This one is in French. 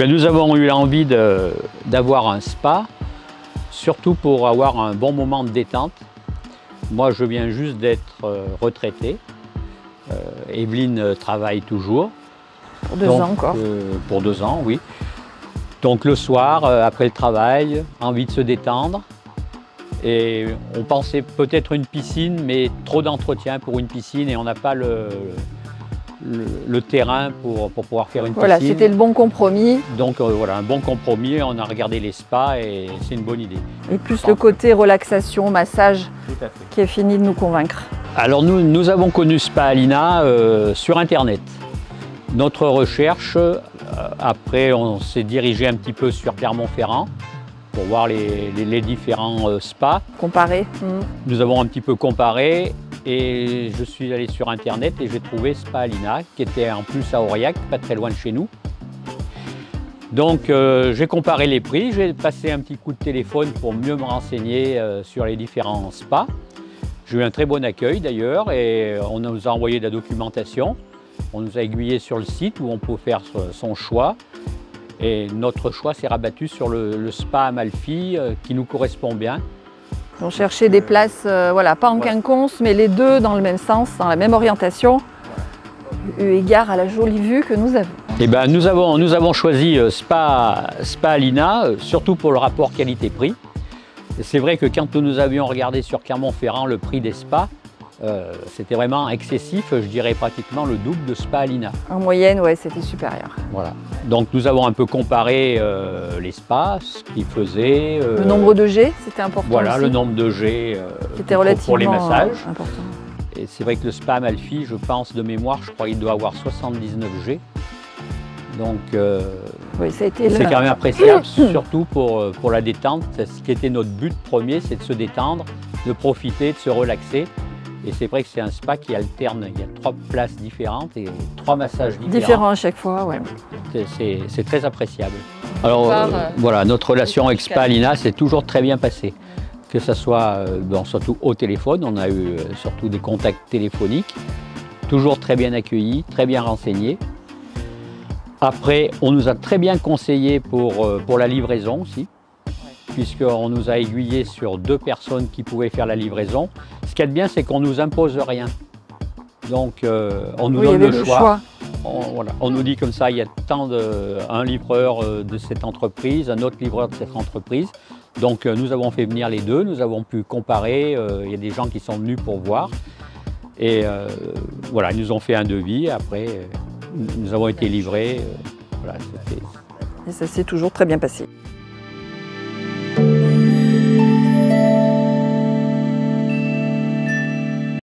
bien, nous avons eu envie d'avoir un spa, surtout pour avoir un bon moment de détente. Moi, je viens juste d'être retraité. Evelyne travaille toujours. Pour deux ans encore. Pour 2 ans, oui. Donc le soir, après le travail, envie de se détendre. Et on pensait peut-être une piscine, mais trop d'entretien pour une piscine et on n'a pas le terrain pour pouvoir faire une piscine. Voilà, c'était le bon compromis. Donc voilà, un bon compromis, on a regardé les spas et c'est une bonne idée. Et plus le côté relaxation, massage, qui est fini de nous convaincre. Alors nous avons connu Spa Alina sur Internet. Notre recherche, après on s'est dirigé un petit peu sur Clermont-Ferrand, pour voir les différents spas. Comparer. Nous avons un petit peu comparé et je suis allé sur Internet et j'ai trouvé Spa Alina qui était en plus à Aurillac, pas très loin de chez nous. Donc j'ai comparé les prix, j'ai passé un petit coup de téléphone pour mieux me renseigner sur les différents spas. J'ai eu un très bon accueil d'ailleurs et on nous a envoyé de la documentation. On nous a aiguillé sur le site où on peut faire son choix. Et notre choix s'est rabattu sur le Spa Amalfi qui nous correspond bien. On cherchait des places, voilà, pas en quinconce, mais les deux dans le même sens, dans la même orientation, eu égard à la jolie vue que nous avons. Et ben, nous avons choisi Spa Alina, surtout pour le rapport qualité-prix. C'est vrai que quand nous avions regardé sur Clermont-Ferrand le prix des spas, c'était vraiment excessif, je dirais pratiquement le double de Spa Alina. En moyenne, ouais, c'était supérieur. Voilà. Donc nous avons un peu comparé les spas, ce qu'ils faisaient. Le nombre de G, c'était important. Voilà, aussi. Le nombre de G qui était relativement pour les massages. Important. Et c'est vrai que le Spa Amalfi, je pense de mémoire, je crois qu'il doit avoir 79 G. Donc oui, c'est quand même appréciable, surtout pour la détente. Ce qui était notre but premier, c'est de se détendre, de profiter, de se relaxer. Et c'est vrai que c'est un spa qui alterne, il y a 3 places différentes et 3 massages différents. Différents à chaque fois, oui. C'est très appréciable. Alors voilà, notre relation avec Spa Alina s'est toujours très bien passée. Que ce soit surtout au téléphone, on a eu surtout des contacts téléphoniques, toujours très bien accueillis, très bien renseignés. Après, on nous a très bien conseillé pour la livraison aussi, puisqu'on nous a aiguillé sur 2 personnes qui pouvaient faire la livraison. Ce qu'il y a de bien, c'est qu'on ne nous impose rien. Donc, on nous donne le choix. On nous dit comme ça, il y a tant d'un livreur de cette entreprise, un autre livreur de cette entreprise. Donc, nous avons fait venir les deux, nous avons pu comparer. Il y a des gens qui sont venus pour voir. Et voilà, ils nous ont fait un devis. Après, nous avons été livrés. Voilà, et ça s'est toujours très bien passé.